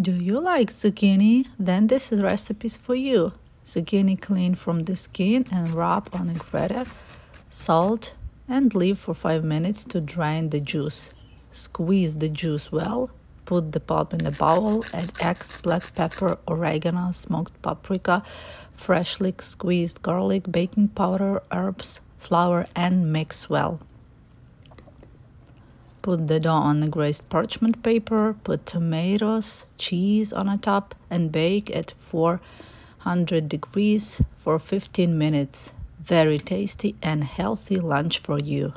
Do you like zucchini? Then this recipe is for you. Zucchini clean from the skin and rub on a grater, salt, and leave for 5 minutes to drain the juice. Squeeze the juice well, put the pulp in a bowl, add eggs, black pepper, oregano, smoked paprika, freshly squeezed garlic, baking powder, herbs, flour, and mix well. Put the dough on a greased parchment paper, put tomatoes, cheese on a top, and bake at 400 degrees for 15 minutes. Very tasty and healthy lunch for you.